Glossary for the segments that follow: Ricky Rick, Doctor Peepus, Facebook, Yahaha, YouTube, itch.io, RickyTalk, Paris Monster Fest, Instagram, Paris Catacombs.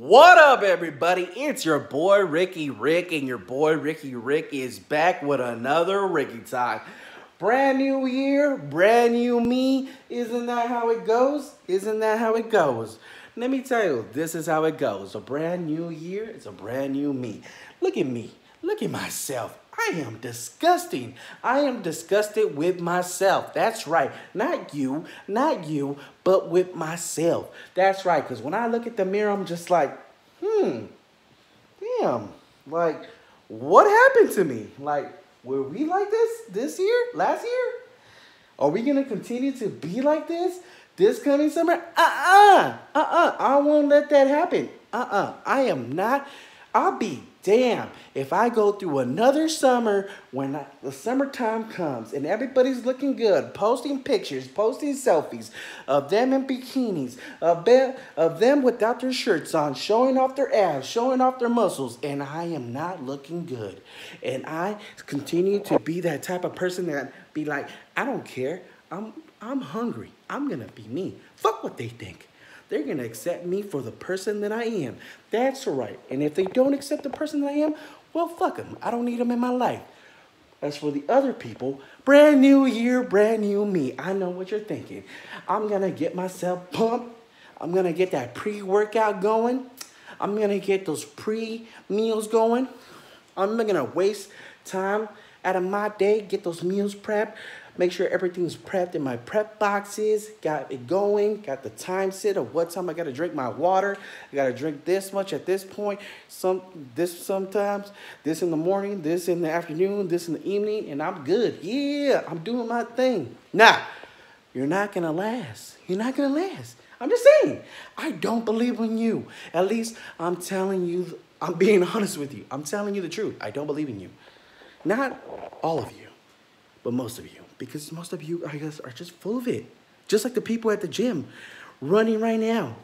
What up, everybody? It's your boy Ricky Rick, and your boy Ricky Rick is back with another Ricky Talk. Brand new year, brand new me. Isn't that how it goes? Isn't that how it goes? Let me tell you, this is how it goes. A brand new year, it's a brand new me. Look at me. Look at myself. I am disgusting. I am disgusted with myself. That's right. Not you, but with myself. That's right. Because when I look at the mirror, I'm just like, damn. Like, what happened to me? Like, were we like this year? Last year? Are we going to continue to be like this? This coming summer? I won't let that happen. I am not. I'll be damn if I go through another summer when the summertime comes and everybody's looking good, posting pictures, posting selfies of them in bikinis, of them without their shirts on, showing off their abs, showing off their muscles, and I am not looking good. And I continue to be that type of person that be like, I don't care. I'm hungry. I'm going to be me. Fuck what they think. They're going to accept me for the person that I am. That's right. And if they don't accept the person that I am, well, fuck them. I don't need them in my life. As for the other people, brand new year, brand new me. I know what you're thinking. I'm going to get myself pumped. I'm going to get that pre-workout going. I'm going to get those pre-meals going. I'm not going to waste time out of my day, get those meals prepped. Make sure everything's prepped in my prep boxes. Got it going. Got the time set of what time I got to drink my water. I got to drink this much at this point. Sometimes. This in the morning. This in the afternoon. This in the evening. And I'm good. Yeah, I'm doing my thing. Nah, you're not going to last. You're not going to last. I'm just saying. I don't believe in you. At least I'm telling you. I'm being honest with you. I'm telling you the truth. I don't believe in you. Not all of you, but most of you. Because most of you, I guess, are just full of it. Just like the people at the gym running right now.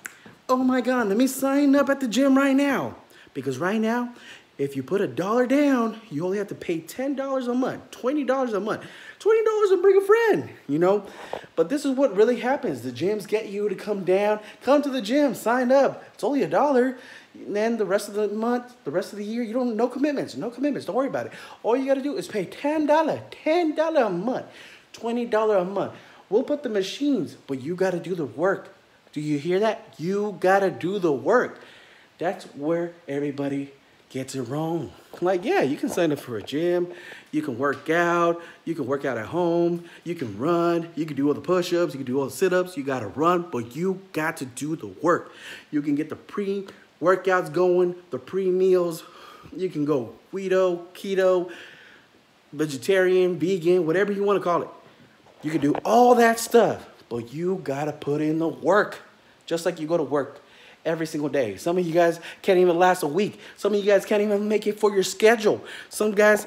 Oh my God, let me sign up at the gym right now. Because right now, if you put $1 down, you only have to pay $10 a month, $20 a month, $20 and bring a friend, you know? But this is what really happens. The gyms get you to come down, come to the gym, sign up. It's only $1. And then the rest of the month, the rest of the year, you don't, no commitments, don't worry about it. All you got to do is pay $10 a month, $20 a month. We'll put the machines, but you got to do the work. Do you hear that? You got to do the work. That's where everybody gets it wrong. Like, yeah, you can sign up for a gym. You can work out at home. You can run. You can do all the push-ups. You can do all the sit-ups. You got to run, but you got to do the work. You can get the pre-workouts going, the pre-meals. You can go keto, vegetarian, vegan, whatever you want to call it. You can do all that stuff, but you got to put in the work. Just like you go to work every single day. Some of you guys can't even last a week. Some of you guys can't even make it for your schedule. Some of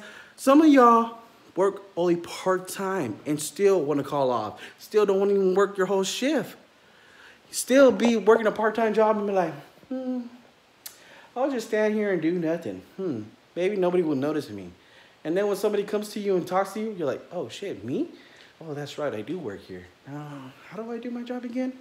y'all work only part-time and still want to call off. Still don't even work your whole shift. Still be working a part-time job and be like, I'll just stand here and do nothing. Maybe nobody will notice me. And then when somebody comes to you and talks to you, you're like, oh shit, me? Oh, that's right, I do work here. How do I do my job again?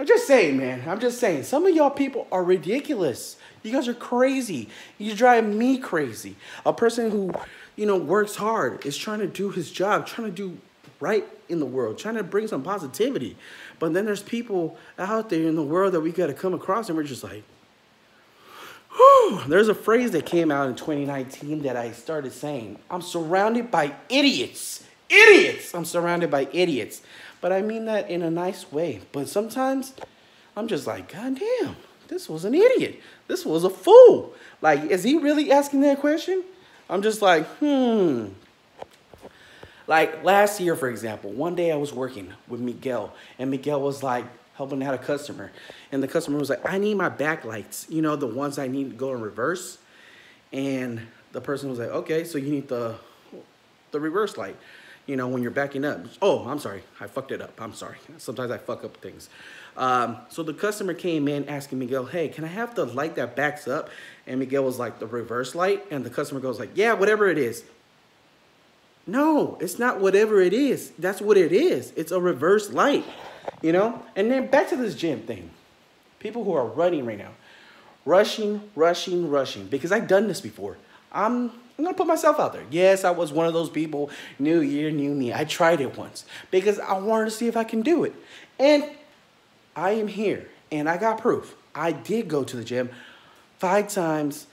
I'm just saying, man. I'm just saying. Some of y'all people are ridiculous. You guys are crazy. You drive me crazy. A person who, you know, works hard, is trying to do his job, trying to do right in the world, trying to bring some positivity. But then there's people out there in the world that we got to come across, and we're just like, whew. There's a phrase that came out in 2019 that I started saying. I'm surrounded by idiots. Idiots. I'm surrounded by idiots. But I mean that in a nice way. But sometimes I'm just like, God damn, this was an idiot. This was a fool. Like, is he really asking that question? I'm just like, Like last year, for example, one day I was working with Miguel. And Miguel was like helping out a customer. And the customer was like, I need my backlights. You know, the ones I need to go in reverse. And the person was like, okay, so you need the reverse light. You know, when you're backing up. Oh, I'm sorry. I fucked it up. I'm sorry. Sometimes I fuck up things. So the customer came in asking Miguel, hey, can I have the light that backs up? And Miguel was like, the reverse light? And the customer goes like, yeah, whatever it is. No, it's not whatever it is. That's what it is. It's a reverse light, you know? And then back to this gym thing. People who are running right now. Rushing, because I've done this before. I'm going to put myself out there. Yes, I was one of those people, new year, new me. I tried it once because I wanted to see if I can do it. And I am here, and I got proof. I did go to the gym 5 times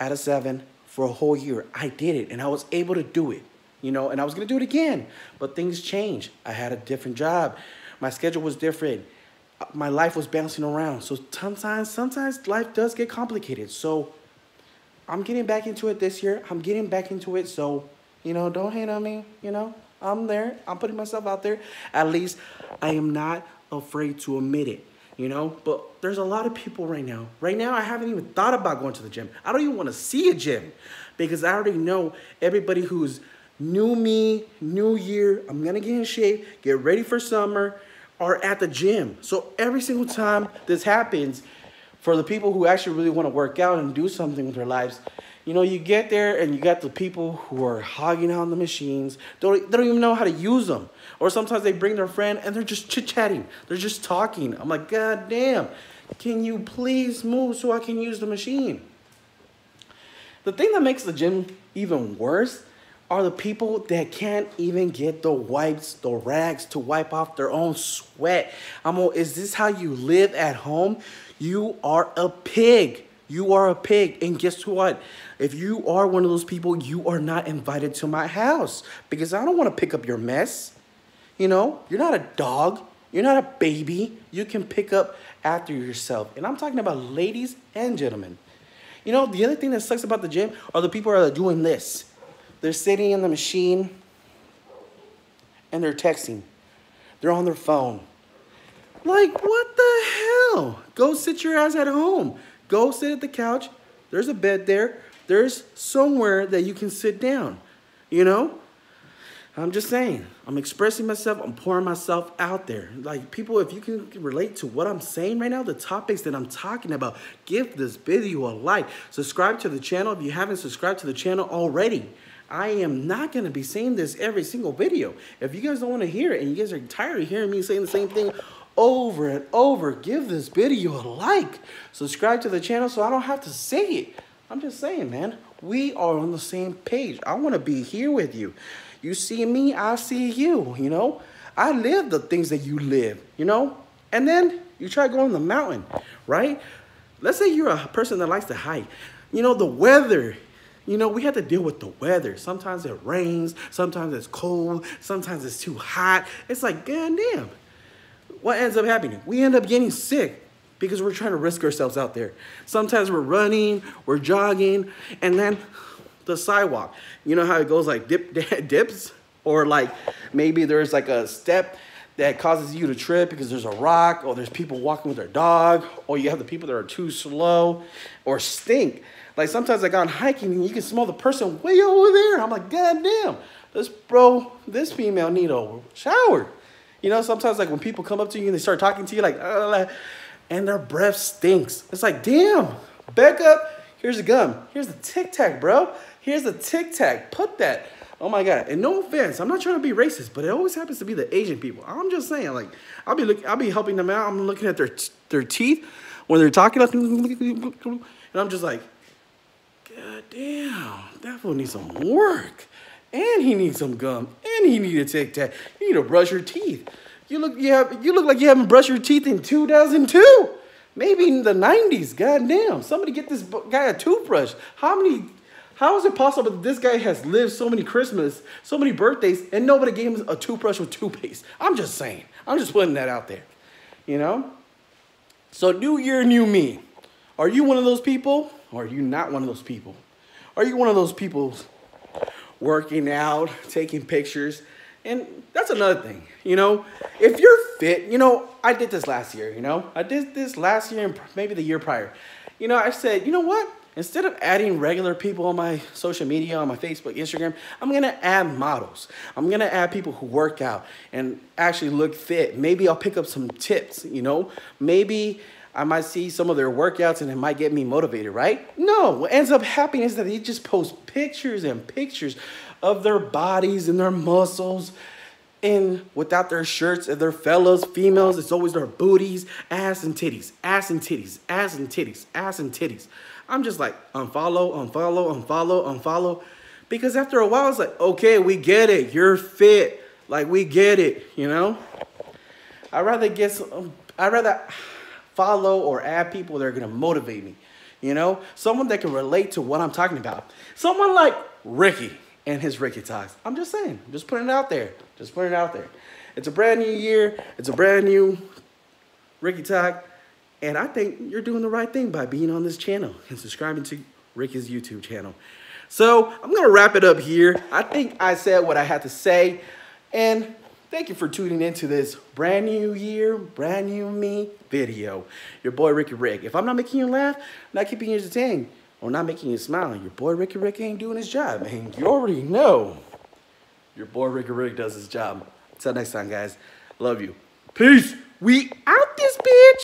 out of 7 for a whole year. I did it, and I was able to do it, you know, and I was going to do it again. But things changed. I had a different job. My schedule was different. My life was bouncing around. So sometimes life does get complicated. So I'm getting back into it this year. I'm getting back into it. So, you know, don't hate on me. You know, I'm there. I'm putting myself out there. At least I am not afraid to admit it, you know. But there's a lot of people right now. Right now, I haven't even thought about going to the gym. I don't even want to see a gym because I already know everybody who's new me, new year. I'm going to get in shape, get ready for summer, are at the gym. So every single time this happens, for the people who actually really want to work out and do something with their lives, you know, you get there and you got the people who are hogging on the machines. They don't even know how to use them. Or sometimes they bring their friend and they're just chit-chatting. They're just talking. I'm like, God damn, can you please move so I can use the machine? The thing that makes the gym even worse are the people that can't even get the wipes, the rags to wipe off their own sweat. Is this how you live at home? You are a pig. You are a pig. And guess what? If you are one of those people, you are not invited to my house because I don't want to pick up your mess. You know, you're not a dog. You're not a baby. You can pick up after yourself. And I'm talking about ladies and gentlemen. You know, the other thing that sucks about the gym are the people that are doing this. They're sitting in the machine and they're texting. They're on their phone. Like, what the hell? Go sit your ass at home. Go sit at the couch. There's a bed there. There's somewhere that you can sit down, you know? I'm just saying. I'm expressing myself. I'm pouring myself out there. Like, people, if you can relate to what I'm saying right now, the topics that I'm talking about, give this video a like. Subscribe to the channel if you haven't subscribed to the channel already. I am not going to be saying this every single video. If you guys don't want to hear it and you guys are tired of hearing me saying the same thing over and over, give this video a like. Subscribe to the channel so I don't have to say it. I'm just saying, man, we are on the same page. I want to be here with you. You see me, I see you, you know. I live the things that you live, you know. And then you try going on the mountain, right? Let's say you're a person that likes to hike. You know, the weather. You know, we have to deal with the weather. Sometimes it rains. Sometimes it's cold. Sometimes it's too hot. It's like, goddamn. What ends up happening? We end up getting sick because we're trying to risk ourselves out there. Sometimes we're running, we're jogging, and then the sidewalk. You know how it goes like dips? Or like maybe there's like a step that causes you to trip because there's a rock or there's people walking with their dog or you have the people that are too slow or stink. Like sometimes I got on hiking and you can smell the person way over there. I'm like, goddamn, this female need a shower. You know, sometimes like when people come up to you and they start talking to you like, and their breath stinks. It's like, damn, back up. Here's a gum. Here's the Tic Tac, bro. Here's the Tic Tac. Put that. Oh my God. And no offense, I'm not trying to be racist, but it always happens to be the Asian people. I'm just saying, like, I'll be helping them out. I'm looking at their teeth when they're talking, and I'm just like, God damn, that fool needs some work. And he needs some gum. And he needs a Tic Tac. You need to brush your teeth. You look like you haven't brushed your teeth in 2002. Maybe in the 90s. God damn. Somebody get this guy a toothbrush. How is it possible that this guy has lived so many Christmas, so many birthdays, and nobody gave him a toothbrush with toothpaste? I'm just saying. I'm just putting that out there. You know? So new year, new me. Are you one of those people? Or are you not one of those people? Are you one of those people working out, taking pictures? And that's another thing, you know, if you're fit, you know, I did this last year, you know, I did this last year and maybe the year prior, you know, I said, you know what, instead of adding regular people on my social media, on my Facebook, Instagram, I'm going to add models. I'm going to add people who work out and actually look fit. Maybe I'll pick up some tips, you know, maybe I might see some of their workouts and it might get me motivated, right? No, what ends up happening is that they just post pictures and pictures of their bodies and their muscles. in without their shirts, and their fellas, females, it's always their booties, ass and titties, ass and titties, ass and titties, ass and titties. I'm just like, unfollow, unfollow, unfollow, unfollow. Because after a while, it's like, okay, we get it. You're fit. Like, we get it, you know? I'd rather follow or add people that are going to motivate me, you know? Someone that can relate to what I'm talking about. Someone like Ricky and his Ricky Talks. I'm just saying. Just putting it out there. Just putting it out there. It's a brand new year. It's a brand new Ricky Talk. And I think you're doing the right thing by being on this channel and subscribing to Ricky's YouTube channel. So I'm going to wrap it up here. I think I said what I had to say. And thank you for tuning into this brand new year, brand new me video. Your boy Ricky Rick. If I'm not making you laugh, not keeping you entertained, or not making you smile, your boy Ricky Rick ain't doing his job. And you already know your boy Ricky Rick does his job. Until next time, guys. Love you. Peace. We out this bitch.